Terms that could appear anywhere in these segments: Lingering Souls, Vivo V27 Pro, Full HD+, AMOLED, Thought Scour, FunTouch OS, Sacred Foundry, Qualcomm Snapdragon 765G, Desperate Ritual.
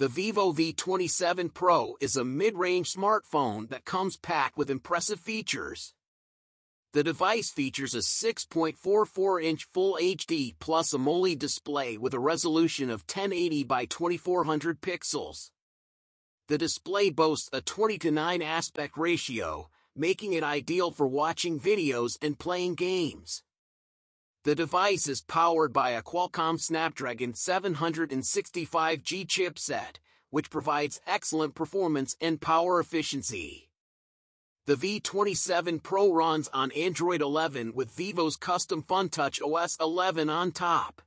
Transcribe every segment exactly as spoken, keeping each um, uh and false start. The Vivo V twenty-seven Pro is a mid-range smartphone that comes packed with impressive features. The device features a six point four four inch Full H D plus AMOLED display with a resolution of ten eighty by twenty-four hundred pixels. The display boasts a twenty to nine aspect ratio, making it ideal for watching videos and playing games. The device is powered by a Qualcomm Snapdragon seven sixty-five G chipset, which provides excellent performance and power efficiency. The V twenty-seven Pro runs on Android eleven with Vivo's custom FunTouch O S eleven on top.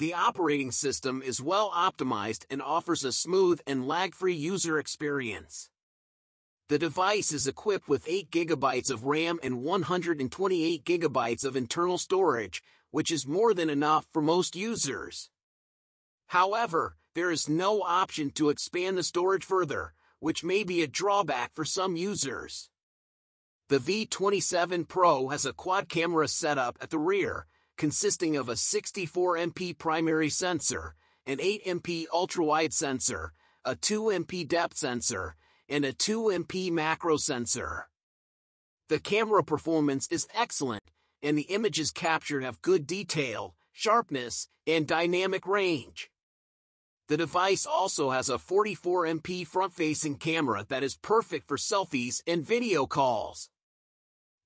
The operating system is well optimized and offers a smooth and lag-free user experience. The device is equipped with eight gigabytes of RAM and one hundred twenty-eight gigabytes of internal storage, which is more than enough for most users. However, there is no option to expand the storage further, which may be a drawback for some users. The V twenty-seven Pro has a quad-camera setup at the rear, consisting of a sixty-four megapixel primary sensor, an eight megapixel ultra-wide sensor, a two megapixel depth sensor, and a two megapixel macro sensor. The camera performance is excellent, and the images captured have good detail, sharpness, and dynamic range. The device also has a forty-four megapixel front-facing camera that is perfect for selfies and video calls.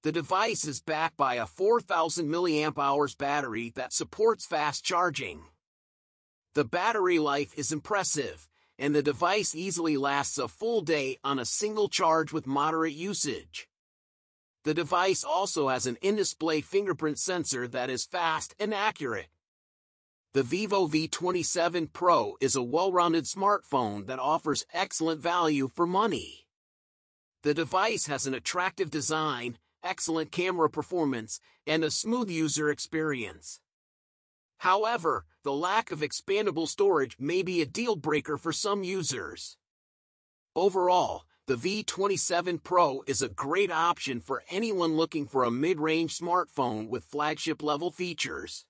The device is backed by a four thousand milliamp hour battery that supports fast charging. The battery life is impressive, and the device easily lasts a full day on a single charge with moderate usage. The device also has an in-display fingerprint sensor that is fast and accurate. The Vivo V twenty-seven Pro is a well-rounded smartphone that offers excellent value for money. The device has an attractive design, excellent camera performance, and a smooth user experience. However, the lack of expandable storage may be a deal-breaker for some users. Overall, the V twenty-seven Pro is a great option for anyone looking for a mid-range smartphone with flagship-level features.